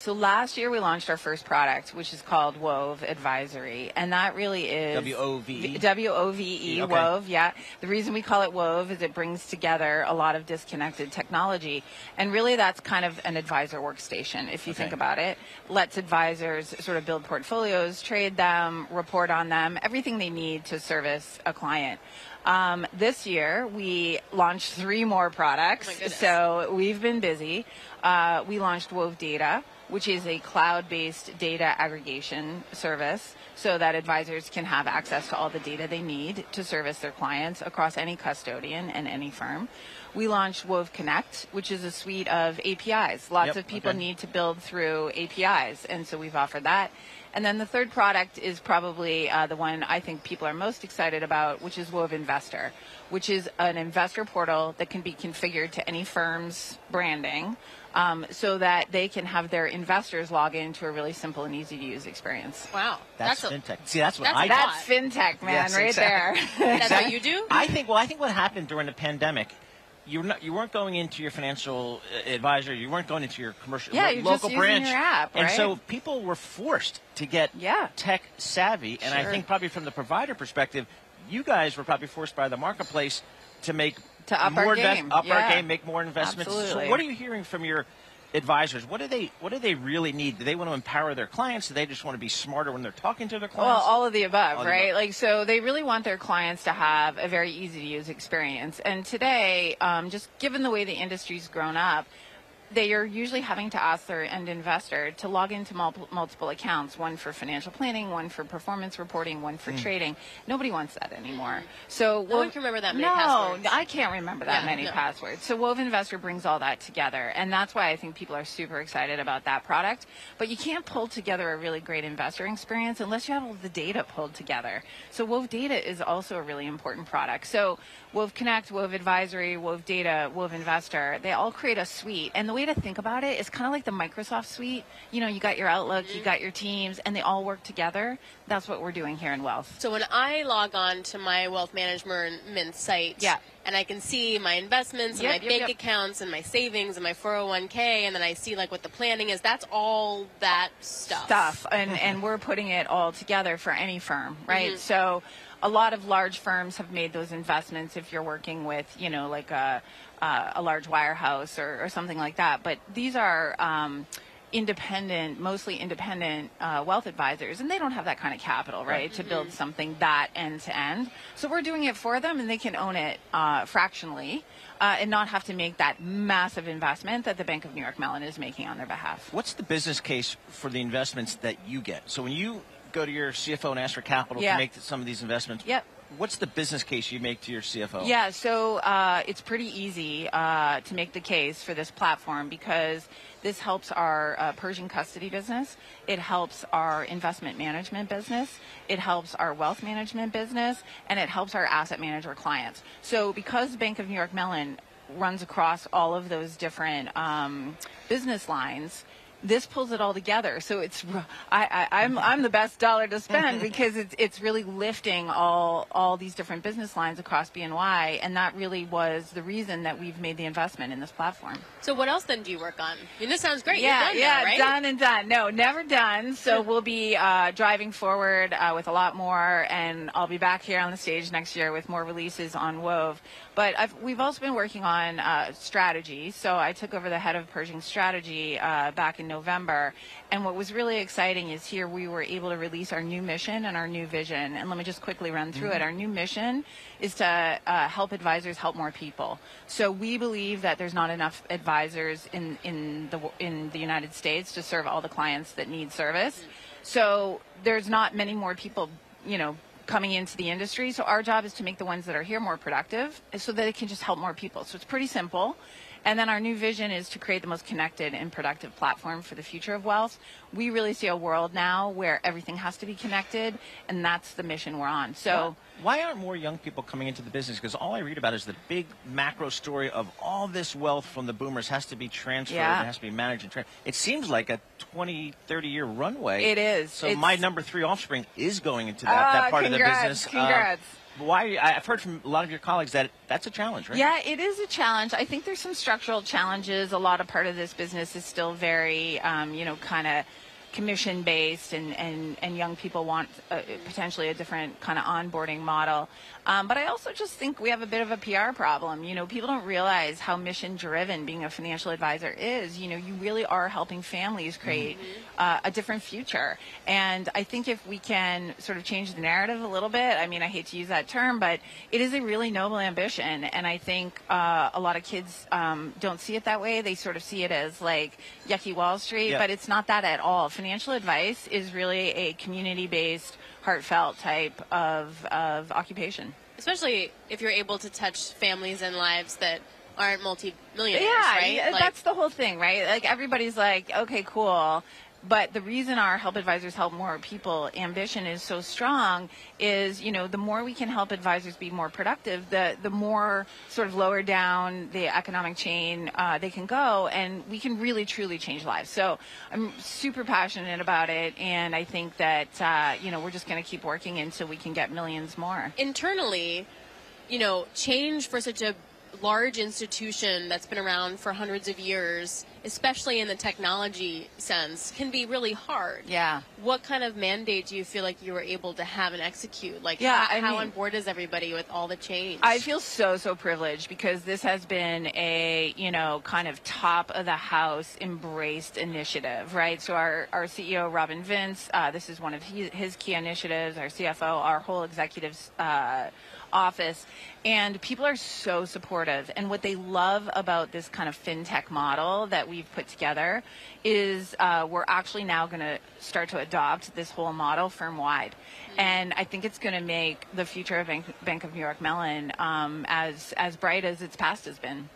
So last year we launched our first product, which is called Wove Advisory, and that really is W-O-V-E. W-O-V-E, okay. Wove, yeah. The reason we call it Wove is it brings together a lot of disconnected technology, and really that's kind of an advisor workstation, if you think about it. Lets advisors sort of build portfolios, trade them, report on them, everything they need to service a client. This year, we launched 3 more products, so we've been busy. We launched Wove Data, which is a cloud-based data aggregation service so that advisors can have access to all the data they need to service their clients across any custodian and any firm. We launched Wove Connect, which is a suite of APIs. Lots of people need to build through APIs, and so we've offered that. And then the third product is probably the one I think people are most excited about, which is Wove Investor, which is an investor portal that can be configured to any firm's branding so that they can have their investors log into a really simple and easy to use experience. Wow. That's fintech. See, that's fintech, man, yes, right there. That's what you do? I think what happened during the pandemic, you weren't going into your financial advisor, you weren't going into your commercial local branch. Your app, right? And so people were forced to get tech savvy, and I think probably from the provider perspective, you guys were probably forced by the marketplace to make make more investments. Absolutely. So what are you hearing from your advisors? What do they really need? Do they want to empower their clients? Do they just want to be smarter when they're talking to their clients? Well, all of the above, right? Like, so they really want their clients to have a very easy to use experience. And today, just given the way the industry's grown up, they are usually having to ask their end investor to log into multiple accounts, one for financial planning, one for performance reporting, one for trading. Nobody wants that anymore. So no one can remember that many passwords. No, I can't remember that many passwords. So Wove Investor brings all that together, and that's why I think people are super excited about that product. But you can't pull together a really great investor experience unless you have all the data pulled together. So Wove Data is also a really important product. So Wove Connect, Wove Advisory, Wove Data, Wove Investor, they all create a suite, and the way to think about it is kind of like the Microsoft suite. You know, you got your Outlook, you got your Teams, and they all work together. That's what we're doing here in Wealth. So when I log on to my wealth management site, and I can see my investments and my bank accounts and my savings and my 401k, and then I see like what the planning is. That's all that stuff. And we're putting it all together for any firm, right? So a lot of large firms have made those investments if you're working with, you know, like a large wirehouse or something like that. But these are mostly independent wealth advisors, and they don't have that kind of capital, right, to build something that end-to-end. So we're doing it for them, and they can own it fractionally and not have to make that massive investment that the Bank of New York Mellon is making on their behalf. What's the business case for the investments that you get? So when you go to your CFO and ask for capital to make some of these investments, what's the business case you make to your CFO? Yeah, so it's pretty easy to make the case for this platform because this helps our Persian custody business. It helps our investment management business. It helps our wealth management business. And it helps our asset manager clients. So because Bank of New York Mellon runs across all of those different business lines, this pulls it all together. So it's I'm the best dollar to spend because it's really lifting all these different business lines across BNY, and that really was the reason that we've made the investment in this platform. So what else then do you work on? I mean, this sounds great. Done and done. No, never done. So we'll be driving forward with a lot more, and I'll be back here on the stage next year with more releases on Wove. But we've also been working on strategy. So I took over the head of Pershing strategy back in November, and what was really exciting is here we were able to release our new mission and our new vision. And let me just quickly run through it. Our new mission is to help advisors help more people. So we believe that there's not enough advisors in the United States to serve all the clients that need service. So there's not many more people, you know, coming into the industry. So our job is to make the ones that are here more productive so that it can just help more people. So it's pretty simple. And then our new vision is to create the most connected and productive platform for the future of wealth. We really see a world now where everything has to be connected, and that's the mission we're on. So why aren't more young people coming into the business? Because all I read about is the big macro story of all this wealth from the boomers has to be transferred and has to be managed and transferred. It seems like a 20, 30-year runway. It is. So my number 3 offspring is going into that part of the business. Congrats. why I've heard from a lot of your colleagues that that's a challenge, right? Yeah, it is a challenge. I think there's some structural challenges. A lot of part of this business is still very, you know, kind of commission-based, and young people want potentially a different kind of onboarding model. But I also just think we have a bit of a PR problem. You know, people don't realize how mission-driven being a financial advisor is. You know, you really are helping families create a different future. And I think if we can sort of change the narrative a little bit, I mean, I hate to use that term, but it is a really noble ambition. And I think a lot of kids don't see it that way. They sort of see it as like yucky Wall Street, but it's not that at all. Financial advice is really a community-based, heartfelt type of occupation. Especially if you're able to touch families and lives that aren't multi-millionaires, right? Yeah, like, that's the whole thing, right? Like, everybody's like, okay, cool. But the reason our Help Advisors Help More People ambition is so strong is, you know, the more we can help advisors be more productive, the more sort of lower down the economic chain they can go, and we can really truly change lives. So I'm super passionate about it, and I think that, you know, we're just going to keep working until we can get millions more. Internally, you know, change for such a large institution that's been around for hundreds of years, especially in the technology sense, can be really hard. Yeah. What kind of mandate do you feel like you were able to have and execute? Like, how on board is everybody with all the change? I feel so privileged, because this has been a, you know, kind of top of the house embraced initiative, right? So our CEO, Robin Vince, this is one of his key initiatives, our CFO, our whole executives office, and people are so supportive. And what they love about this kind of fintech model that we've put together is we're actually now going to start to adopt this whole model firm-wide. And I think it's going to make the future of Bank of New York Mellon as bright as its past has been.